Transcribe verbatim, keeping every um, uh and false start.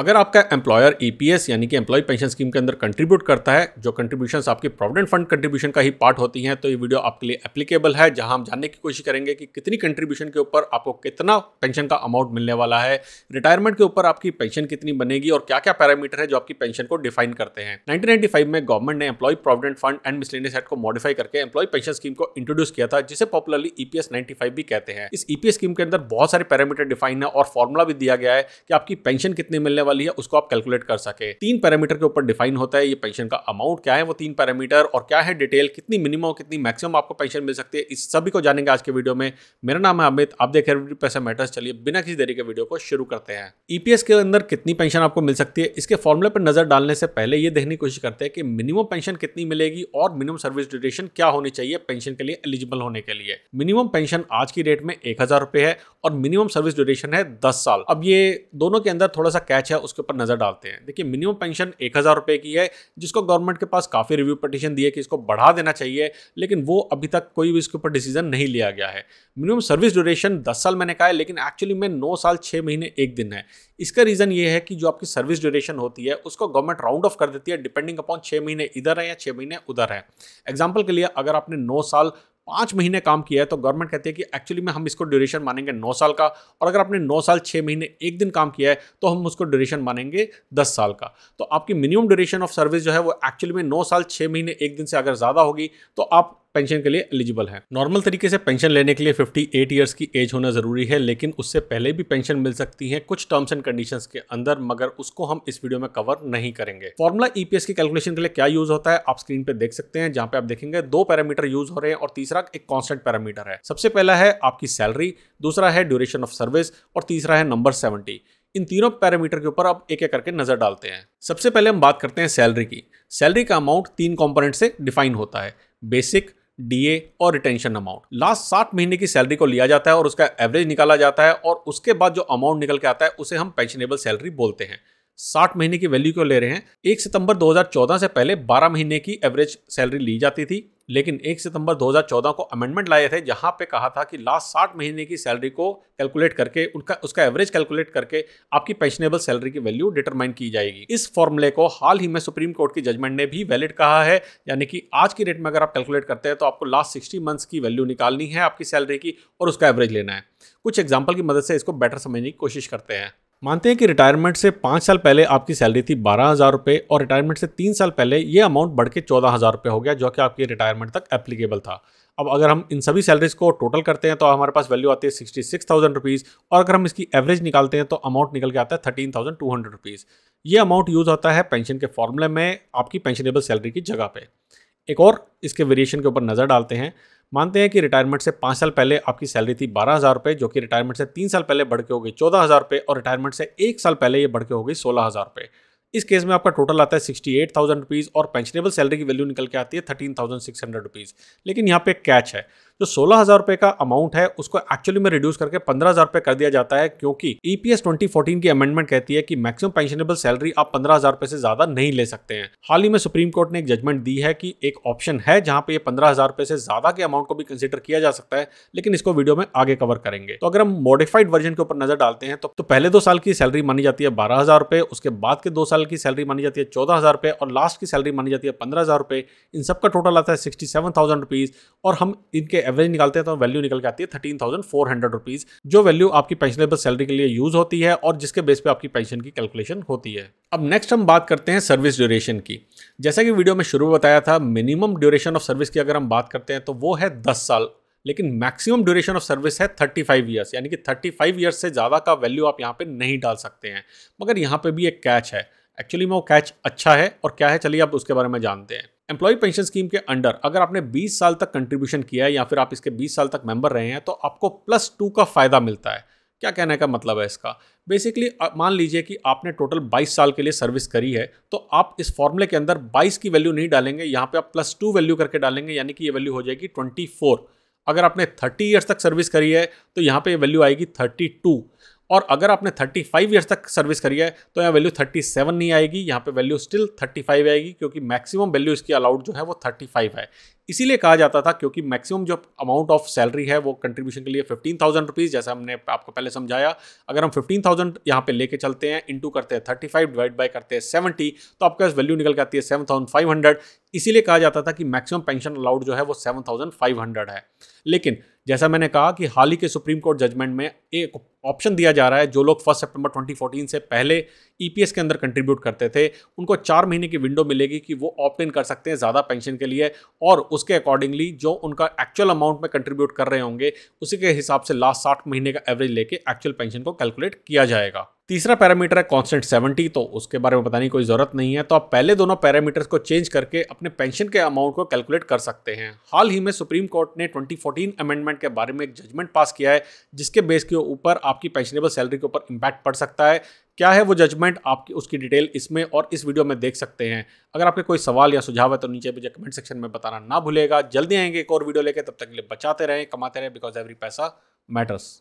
अगर आपका employer EPS यानी कि एम्प्लॉय पेंशन स्कीम के अंदर कंट्रीब्यूट करता है, जो कंट्रीब्यूशंस आपके प्रोविडेंट फंड कंट्रीब्यूशन का ही पार्ट होती हैं, तो ये वीडियो आपके लिए एप्लीकेबल है, जहां हम जानने की कोशिश करेंगे कि कितनी कंट्रीब्यूशन के ऊपर आपको कितना पेंशन का अमाउंट मिलने वाला है, रिटायरमेंट के ऊपर आपकी पेंशन कितनी बनेगी और क्या क्या पैरामीटर है जो आपकी पेंशन को डिफाइन करते हैं। नाइनटीन नाइंटी फाइव में गवर्नमेंट ने employ provident fund and miscellaneous act को मॉडिफाई करके एम्प्लॉय पेंशन स्कीम को इंट्रोड्यूस किया था, जिसे पॉपुलरली ईपीएस नाइंटी फाइव भी कहते हैं। इस ईपीएस स्कीम के अंदर बहुत सारे पैरामीटर डिफाइन है और फॉर्मुला भी दिया गया है कि आपकी पेंशन कितनी मिलने वाली है, उसको आप कैलकुलेट कर सके। तीन पैरामीटर के ऊपर डिफाइन होता है ये पेंशन का अमाउंट, क्या है वो तीन पैरामीटर और क्या है डिटेल, कितनी मिनिमम और कितनी मैक्सिमम आपको पेंशन मिल सकती है, इस सभी को जानेंगे आज के वीडियो में। मेरा नाम है अमित, आप देख रहे हैं पैसा मैटर्स। चलिए बिना किसी देरी के वीडियो को शुरू करते हैं। ईपीएस के अंदर कितनी पेंशन आपको मिल सकती है, इसके फॉर्मुले पर नजर डालने से पहले ये देखने की कोशिश करते हैं कि मिनिमम पेंशन कितनी मिलेगी और मिनिमम सर्विस ड्यूरेशन क्या होनी चाहिए पेंशन के लिए एलिजिबल होने के लिए। मिनिमम पेंशन आज की रेट में एक हजार रुपए है और मिनिमम सर्विस ड्यूरेशन है दस साल। अब ये दोनों के अंदर थोड़ा सा कैच है, उसके ऊपर नजर डालते हैं। देखिए, मिनिमम पेंशन एक हजार रुपए की है, जिसको गवर्नमेंट के पास काफी रिव्यू पिटीशन दी है कि इसको बढ़ा देना चाहिए, लेकिन वो अभी तक कोई भी इसके ऊपर डिसीजन नहीं लिया गया है। मिनिमम सर्विस ड्यूरेशन दस साल मैंने कहा है, लेकिन एक्चुअली में नौ साल छह महीने एक दिन है। इसका रीजन ये है कि जो आपकी सर्विस ड्यूरेशन होती है उसको गवर्नमेंट राउंड ऑफ कर देती है, डिपेंडिंग अपॉन छः महीने इधर है या छः महीने उधर है। एग्जांपल के लिए, अगर आपने नौ साल पाँच महीने काम किया है तो गवर्नमेंट कहती है कि एक्चुअली में हम इसको ड्यूरेशन मानेंगे नौ साल का, और अगर आपने नौ साल छः महीने एक दिन काम किया है तो हम उसको ड्यूरेशन मानेंगे दस साल का। तो आपकी मिनिमम ड्यूरेशन ऑफ सर्विस जो है वो एक्चुअली में नौ साल छः महीने एक दिन से अगर ज़्यादा होगी तो आप पेंशन के लिए एलिजिबल है। नॉर्मल तरीके से पेंशन लेने के लिए अट्ठावन इयर्स की एज होना ज़रूरी है, लेकिन उससे पहले भी पेंशन मिल सकती है कुछ टर्म्स एंड कंडीशंस के अंदर, मगर उसको हम इस वीडियो में कवर नहीं करेंगे। फॉर्मुला ईपीएस की कैलकुलेशन के लिए क्या यूज होता है आप स्क्रीन पे देख सकते हैं, जहाँ पे आप देखेंगे दो पैरामीटर यूज हो रहे हैं और तीसरा एक कॉन्स्टेंट पैरामीटर है। सबसे पहला है आपकी सैलरी, दूसरा है ड्यूरेशन ऑफ सर्विस और तीसरा है नंबर सेवेंटी। इन तीनों पैरामीटर के ऊपर आप एक एक करके नजर डालते हैं। सबसे पहले हम बात करते हैं सैलरी की। सैलरी का अमाउंट तीन कंपोनेंट से डिफाइन होता है, बेसिक, डीए और रिटेंशन अमाउंट। लास्ट साठ महीने की सैलरी को लिया जाता है और उसका एवरेज निकाला जाता है, और उसके बाद जो अमाउंट निकल के आता है उसे हम पेंशनेबल सैलरी बोलते हैं। साठ महीने की वैल्यू को ले रहे हैं। एक सितंबर दो हज़ार चौदह से पहले बारह महीने की एवरेज सैलरी ली जाती थी, लेकिन एक सितंबर दो हज़ार चौदह को अमेंडमेंट लाए थे, जहां पे कहा था कि लास्ट साठ महीने की सैलरी को कैलकुलेट करके उनका उसका एवरेज कैलकुलेट करके आपकी पेंशनेबल सैलरी की वैल्यू डिटरमाइन की जाएगी। इस फॉर्मूले को हाल ही में सुप्रीम कोर्ट की जजमेंट ने भी वैलिड कहा है, यानी कि आज की रेट में अगर आप कैलकुलेट करते हैं तो आपको लास्ट सिक्सटी मंथ्स की वैल्यू निकालनी है आपकी सैलरी की और उसका एवरेज लेना है। कुछ एग्जाम्पल की मदद से इसको बेटर समझने की कोशिश करते हैं। मानते हैं कि रिटायरमेंट से पाँच साल पहले आपकी सैलरी थी बारह हज़ार रुपये और रिटायरमेंट से तीन साल पहले ये अमाउंट बढ़ के चौदह हज़ार रुपये हो गया, जो कि आपकी रिटायरमेंट तक एप्लीकेबल था। अब अगर हम इन सभी सैलरीज को टोटल करते हैं तो हमारे पास वैल्यू आती है सिक्सटी सिक्स थाउजेंड रुपीज़, और अगर हम इसकी एवरेज निकालते हैं तो अमाउंट निकल के आता है thirteen thousand two hundred rupees. ये अमाउंट यूज़ होता है पेंशन के फॉर्मूले में आपकी पेंशनेबल सैलरी की जगह पर। एक और इसके वेरिएशन के ऊपर नज़र डालते हैं। मानते हैं कि रिटायरमेंट से पाँच साल पहले आपकी सैलरी थी बारह हज़ार रुपये, जो कि रिटायरमेंट से तीन साल पहले बढ़ के हो गई चौदह हज़ार रुपये और रिटायरमेंट से एक साल पहले ये बढ़ के हो गई सोलह हज़ार रुपये। इस केस में आपका टोटल आता है सिक्सटी एट थाउजेंड रुपीज़ और पेंशनेबल सैलरी की वैल्यू निकल के आती है thirteen thousand six hundred rupees. लेकिन यहाँ पे कैच है, जो सोलह हज़ार रुपये का अमाउंट है उसको एक्चुअली में रिड्यूस करके पंद्रह हज़ार रुपये कर दिया जाता है, क्योंकि ईपीएस ट्वेंटी फोर्टीन की अमेंडमेंट कहती है कि मैक्सिमम पेंशनेबल सैलरी आप पंद्रह हज़ार रुपये से ज़्यादा नहीं ले सकते हैं। हाल ही में सुप्रीम कोर्ट ने एक जजमेंट दी है कि एक ऑप्शन है जहाँ पे ये पंद्रह हज़ार रुपये से ज़्यादा के अमाउंट को भी कंसिडर किया जा सकता है, लेकिन इसको वीडियो में आगे कवर करेंगे। तो अगर हम मॉडिफाइड वर्जन के ऊपर नजर डालते हैं तो, तो पहले दो साल की सैलरी मानी जाती है बारह हज़ार रुपये, उसके बाद के दो साल की सैलरी मानी जाती है चौदह हज़ार रुपये और लास्ट की सैलरी मानी जाती है पंद्रह हज़ार रुपये। इन सबका टोटल आता है सिक्सटी सेवन थाउजेंड रुपीज़ और हम इनके एवरेज निकालते हैं तो वैल्यू निकल के आती है thirteen thousand four hundred rupees, जो वैल्यू आपकी पेंशनेबल सैलरी के लिए यूज होती है और जिसके बेस पे आपकी पेंशन की कैलकुलेशन होती है। अब नेक्स्ट हम बात करते हैं सर्विस ड्यूरेशन की। जैसा कि वीडियो में शुरू में बताया था, मिनिमम ड्यूरेशन ऑफ सर्विस की अगर हम बात करते हैं तो वो है दस साल, लेकिन मैक्सिमम ड्यूरेशन ऑफ सर्विस है थर्टी फाइव ईयर्स, यानी कि थर्टी फाइव ईयर्स से ज़्यादा का वैल्यू आप यहाँ पे नहीं डाल सकते हैं। मगर यहाँ पे भी एक कैच है, एक्चुअली में वो कैच अच्छा है और क्या है चलिए आप उसके बारे में जानते हैं। एम्प्लॉय पेंशन स्कीम के अंडर अगर आपने बीस साल तक कंट्रीब्यूशन किया है या फिर आप इसके बीस साल तक मेंबर रहे हैं तो आपको प्लस टू का फ़ायदा मिलता है। क्या कहने का मतलब है इसका, बेसिकली मान लीजिए कि आपने टोटल बाईस साल के लिए सर्विस करी है तो आप इस फॉर्मूले के अंदर बाईस की वैल्यू नहीं डालेंगे, यहाँ पे आप प्लस टू वैल्यू करके डालेंगे, यानी कि ये वैल्यू हो जाएगी ट्वेंटी फोर। अगर आपने थर्टी ईयर्स तक सर्विस करी है तो यहाँ पर वैल्यू आएगी थर्टी टू और अगर आपने पैंतीस इयर्स तक सर्विस करी है तो यहाँ वैल्यू सैंतीस नहीं आएगी, यहाँ पे वैल्यू स्टिल पैंतीस आएगी क्योंकि मैक्सिमम वैल्यू इसकी अलाउड जो है वो पैंतीस है। इसीलिए कहा जाता था क्योंकि मैक्सिमम जो अमाउंट ऑफ सैलरी है वो कंट्रीब्यूशन के लिए पंद्रह हज़ार रुपीज़, जैसा हमने आपको पहले समझाया, अगर हम पंद्रह हज़ार यहाँ पे लेके चलते हैं, इंटू करते हैं पैंतीस डिवाइड बाय करते हैं सत्तर, तो आपके पास वैल्यू निकल के आती है सात हज़ार पाँच सौ। इसीलिए कहा जाता था कि मैक्सिमम पेंशन अलाउड जो है वो सात हज़ार पाँच सौ है। लेकिन जैसा मैंने कहा कि हाल ही के सुप्रीम कोर्ट जजमेंट में एक ऑप्शन दिया जा रहा है, जो लोग फर्स्ट सितंबर दो हज़ार चौदह से पहले ईपीएस के अंदर कंट्रीब्यूट करते थे उनको चार महीने की विंडो मिलेगी कि वो ऑप्ट इन कर सकते हैं ज़्यादा पेंशन के लिए, और उसके अकॉर्डिंगली जो उनका एक्चुअल अमाउंट में कंट्रीब्यूट कर रहे होंगे उसी के हिसाब से लास्ट साठ महीने का एवरेज लेके एक्चुअल पेंशन को कैलकुलेट किया जाएगा। तीसरा पैरामीटर है कांस्टेंट सत्तर, तो उसके बारे में बताने की कोई ज़रूरत नहीं है। तो आप पहले दोनों पैरामीटर्स को चेंज करके अपने पेंशन के अमाउंट को कैलकुलेट कर सकते हैं। हाल ही में सुप्रीम कोर्ट ने दो हज़ार चौदह अमेंडमेंट के बारे में एक जजमेंट पास किया है जिसके बेस के ऊपर आपकी पेंशनेबल सैलरी के ऊपर इम्पैक्ट पड़ सकता है। क्या है वो जजमेंट, आपकी उसकी डिटेल इसमें और इस वीडियो में देख सकते हैं। अगर आपके कोई सवाल या सुझाव है तो नीचे मुझे कमेंट सेक्शन में बताना ना भूलेगा। जल्दी आएंगे एक और वीडियो लेकर, तब तक के लिए बचाते रहें, कमाते रहें, बिकॉज एवरी पैसा मैटर्स।